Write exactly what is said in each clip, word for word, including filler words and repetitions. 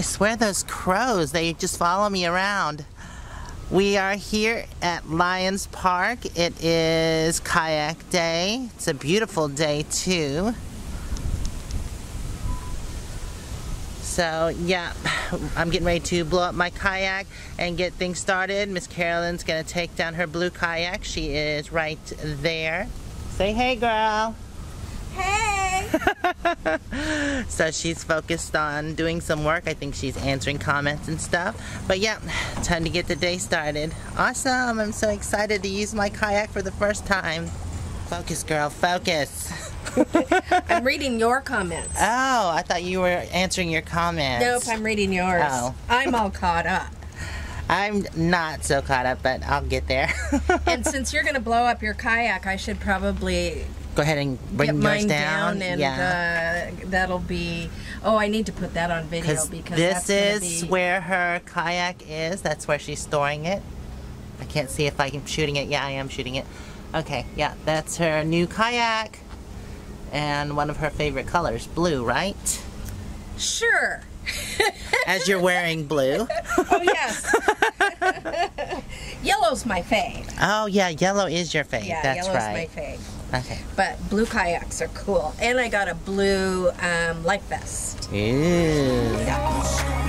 I swear those crows, they just follow me around. We are here at Lions Park. It is kayak day. It's a beautiful day too. So yeah, I'm getting ready to blow up my kayak and get things started. Miss Carolyn's gonna take down her blue kayak. She is right there. Say hey, girl. Hey. So she's focused on doing some work. I think she's answering comments and stuff. But yeah, time to get the day started. Awesome, I'm so excited to use my kayak for the first time. Focus, girl, focus. I'm reading your comments. Oh, I thought you were answering your comments. Nope, I'm reading yours. Oh. I'm all caught up. I'm not so caught up, but I'll get there. And since you're going to blow up your kayak, I should probably... Go ahead and bring yours mine down. down and yeah. uh, that'll be, oh, I need to put that on video because this that's is be... where her kayak is. That's where she's storing it. I can't see if I'm shooting it. Yeah, I am shooting it. Okay, yeah, that's her new kayak and one of her favorite colors, blue, right? Sure. As you're wearing blue. Oh, yes. Yellow's my fave. Oh, yeah, yellow is your fave. Yeah, that's yellow's right. my fave. Okay. But blue kayaks are cool. And I got a blue um, life vest. Ew. Yeah.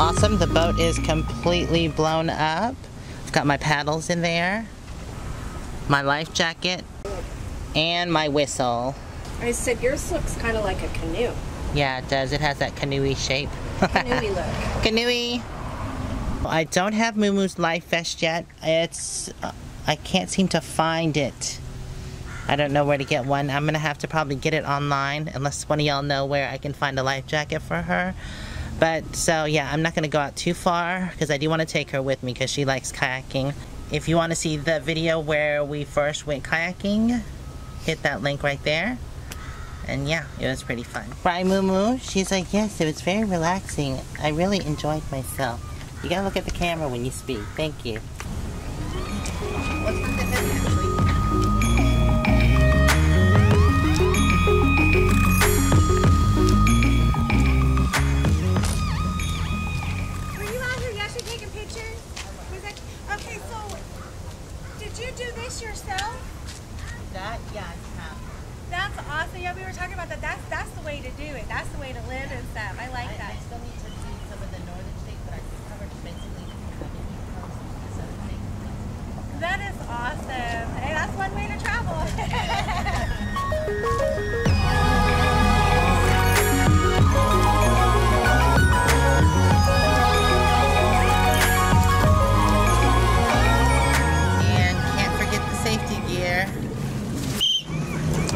Awesome, the boat is completely blown up. I've got my paddles in there, my life jacket, and my whistle. I said yours looks kind of like a canoe. Yeah, it does. It has that canoey shape. Canoey look. Canoey. I don't have Mumu's life vest yet. It's uh, I can't seem to find it. I don't know where to get one. I'm gonna have to probably get it online unless one of y'all know where I can find a life jacket for her. But, so yeah, I'm not going to go out too far because I do want to take her with me because she likes kayaking. If you want to see the video where we first went kayaking, hit that link right there. And yeah, it was pretty fun. Right, Mumu? She's like, yes, it was very relaxing. I really enjoyed myself. You gotta look at the camera when you speak. Thank you. What's the difference actually?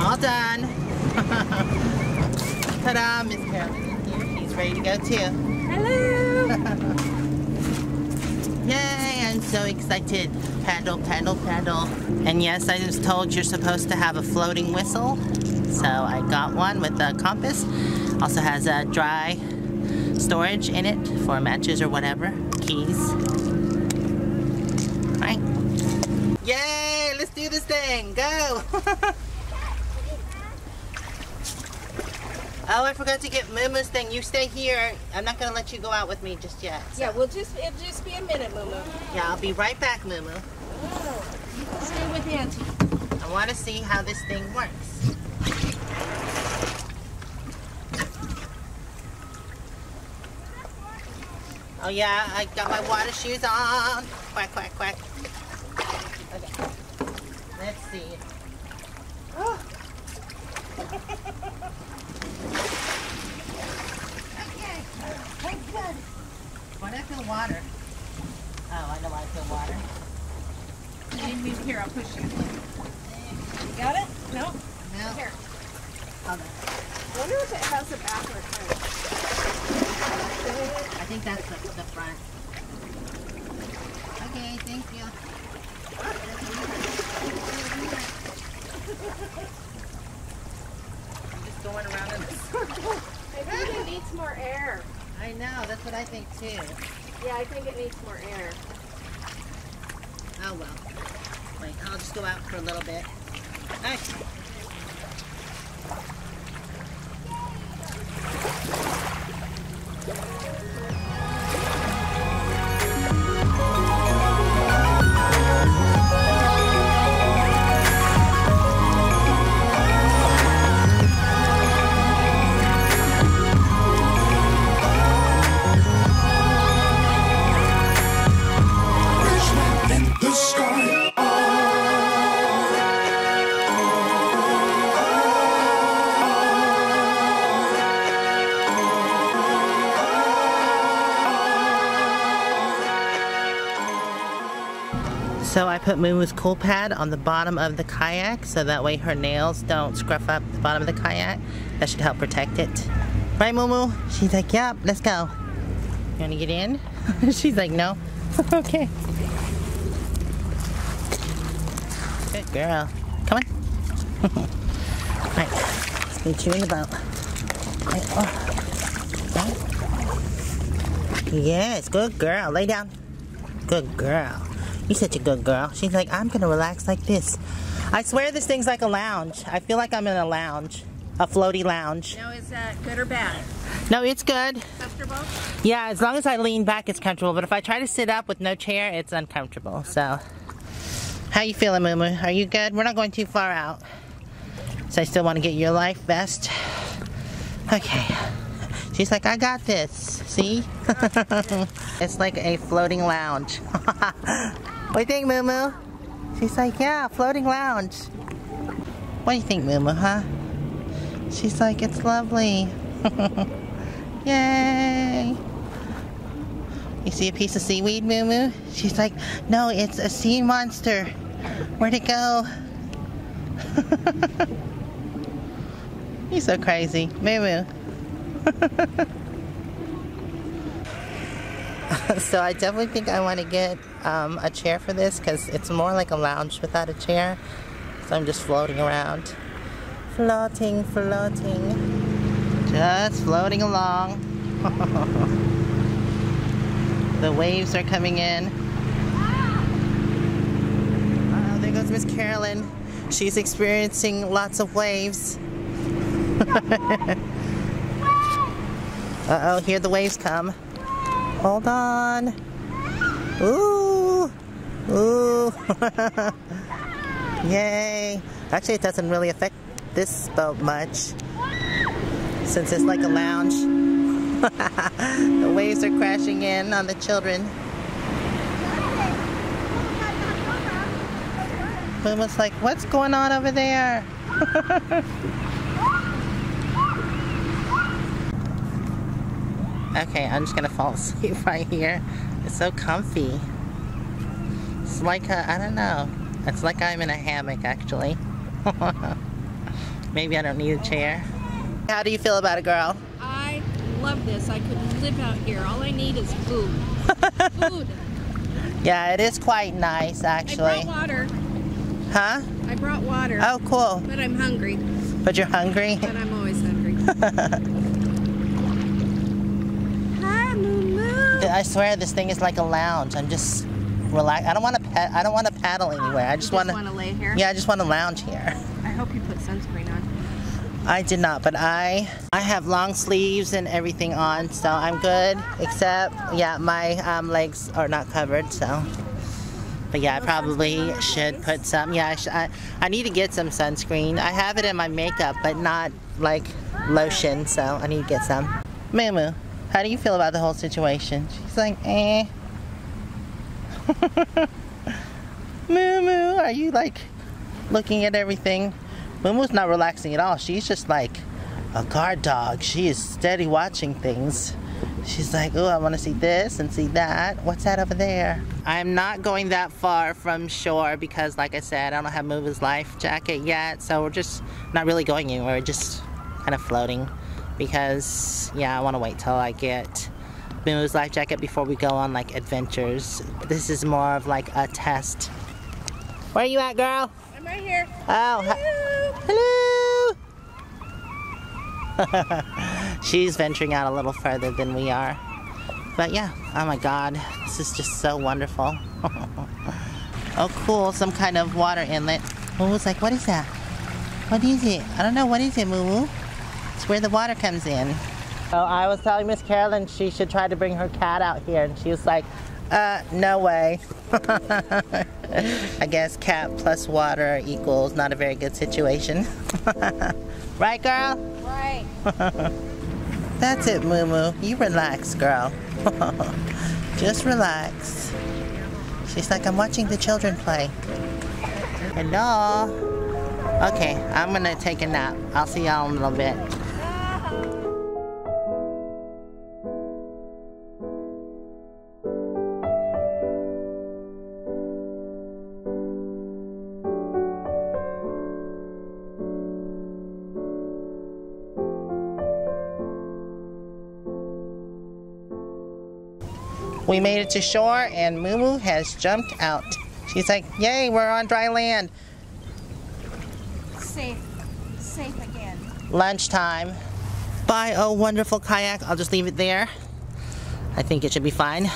All done. Ta-da, Miss Carolyn is here. She's ready to go too. Hello. Yay, I'm so excited. Paddle, paddle, paddle. And yes, I was told you're supposed to have a floating whistle. So I got one with a compass. Also has a dry storage in it for matches or whatever, keys. All right. Yay, let's do this thing, go. Oh, I forgot to get Mumu's thing. You stay here. I'm not going to let you go out with me just yet. So. Yeah, we'll just, it'll just be a minute, Mumu. Yeah, I'll be right back, Mumu. Oh, you can stay with Auntie. I want to see how this thing works. Oh, yeah, I got my water shoes on. Quack, quack, quack. Okay, let's see. Oh. Water. Oh, I know I feel water. You need me here, I'll push you. You got it? No? No. Here. Hold on. I wonder if it has a backward front. I think that's the, the front. Okay, thank you. I'm just going around in a circle. I think it needs more air. I know, that's what I think too. Yeah, I think it needs more air. Oh well. Wait, I'll just go out for a little bit. Nice. So I put Moomoo's cool pad on the bottom of the kayak so that way her nails don't scruff up the bottom of the kayak. That should help protect it. Right, Moomoo? She's like, yep, let's go. You wanna get in? She's like, no. Okay. Good girl. Come on. All right, let's meet you in the boat. Right. Oh. Right. Yes, good girl. Lay down. Good girl. You're such a good girl. She's like, I'm gonna relax like this. I swear this thing's like a lounge. I feel like I'm in a lounge. A floaty lounge. Now is that good or bad? No, it's good. Comfortable? Yeah, as long as I lean back it's comfortable. But if I try to sit up with no chair, it's uncomfortable. Okay. So how you feeling, Moomoo? Are you good? We're not going too far out. So I still want to get your life vest. Okay. She's like, I got this. See? It's like a floating lounge. What do you think, Moomoo? She's like, yeah, floating lounge. What do you think, Moomoo, huh? She's like, it's lovely. Yay! You see a piece of seaweed, Moomoo? She's like, no, it's a sea monster. Where'd it go? You're so crazy. Moomoo. So I definitely think I want to get um, a chair for this because it's more like a lounge without a chair. So I'm just floating around. Floating, floating. Just floating along. The waves are coming in. Uh-oh, there goes Miss Carolyn. She's experiencing lots of waves. Uh-oh, here the waves come. Hold on. Ooh. Ooh. Yay. Actually, it doesn't really affect this boat much since it's like a lounge. The waves are crashing in on the children. Moomo's like, what's going on over there? Okay, I'm just gonna fall asleep right here. It's so comfy. It's like a, I don't know. It's like I'm in a hammock, actually. Maybe I don't need a chair. How do you feel about it, girl? I love this. I could live out here. All I need is food. Food. Yeah, it is quite nice, actually. I brought water. Huh? I brought water. Oh, cool. But I'm hungry. But you're hungry? But I'm always hungry. I swear this thing is like a lounge. I'm just relax. I don't want to pet. I don't want to paddle anywhere. I just, just want to lay here. Yeah, I just want to lounge here. I hope you put sunscreen on. I did not, but I I have long sleeves and everything on, so I'm good. Except yeah, my um, legs are not covered. So, but yeah, I probably should put some. Yeah, I sh I, I need to get some sunscreen. I have it in my makeup, but not like lotion. So I need to get some. Moomoo. How do you feel about the whole situation? She's like, eh. Moomoo, are you like looking at everything? Moomoo's not relaxing at all. She's just like a guard dog. She is steady watching things. She's like, oh, I want to see this and see that. What's that over there? I'm not going that far from shore because, like I said, I don't have Moomoo's life jacket yet. So we're just not really going anywhere. We're just kind of floating. Because, yeah, I want to wait till I get Mimu's life jacket before we go on like adventures. This is more of like a test. Where are you at, girl? I'm right here. Oh, hello. Hello. She's venturing out a little further than we are. But yeah, oh my God, this is just so wonderful. Oh cool, some kind of water inlet. Mumu's like, what is that? What is it? I don't know, what is it, Mumu? It's where the water comes in. Oh, I was telling Miss Carolyn she should try to bring her cat out here, and she was like, uh, no way. I guess cat plus water equals not a very good situation. Right, girl? Right. That's it, Mumu. You relax, girl. Just relax. She's like, I'm watching the children play. Hello. Okay, I'm gonna take a nap. I'll see y'all in a little bit. We made it to shore and Mumu has jumped out. She's like, yay, we're on dry land. Safe, safe again. Lunchtime. Buy a wonderful kayak. I'll just leave it there. I think it should be fine.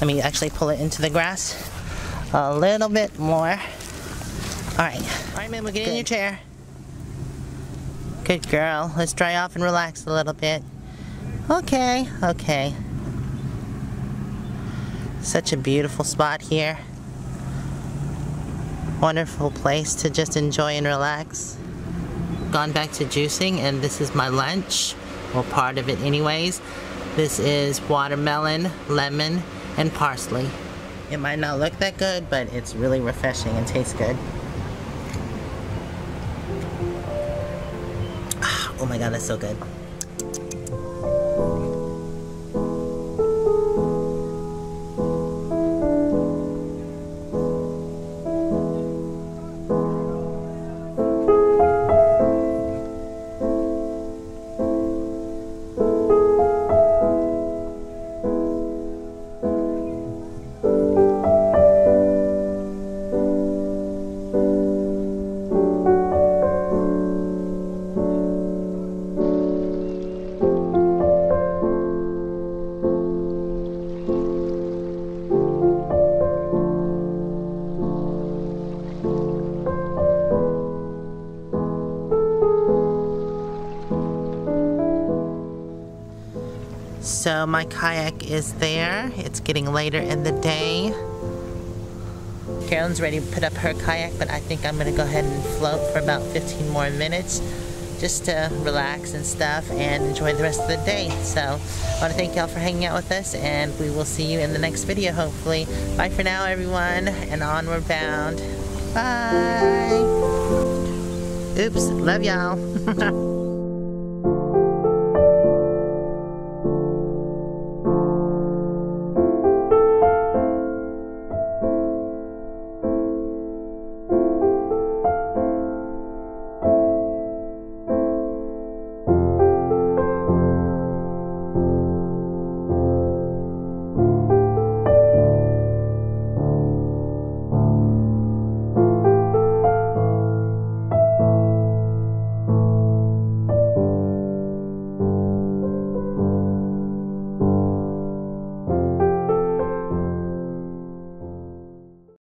Let me actually pull it into the grass a little bit more. All right. All right, Mumu, get in your chair. Good girl. Let's dry off and relax a little bit. Okay, okay. Such a beautiful spot here. Wonderful place to just enjoy and relax. Gone back to juicing, and this is my lunch, or part of it anyways. This is watermelon, lemon, and parsley. It might not look that good, but it's really refreshing and tastes good. Oh my God, that's so good. So my kayak is there. It's getting later in the day. Carolyn's ready to put up her kayak, but I think I'm gonna go ahead and float for about fifteen more minutes just to relax and stuff and enjoy the rest of the day. So I wanna thank y'all for hanging out with us, and we will see you in the next video, hopefully. Bye for now, everyone, and onward bound. Bye. Oops, love y'all.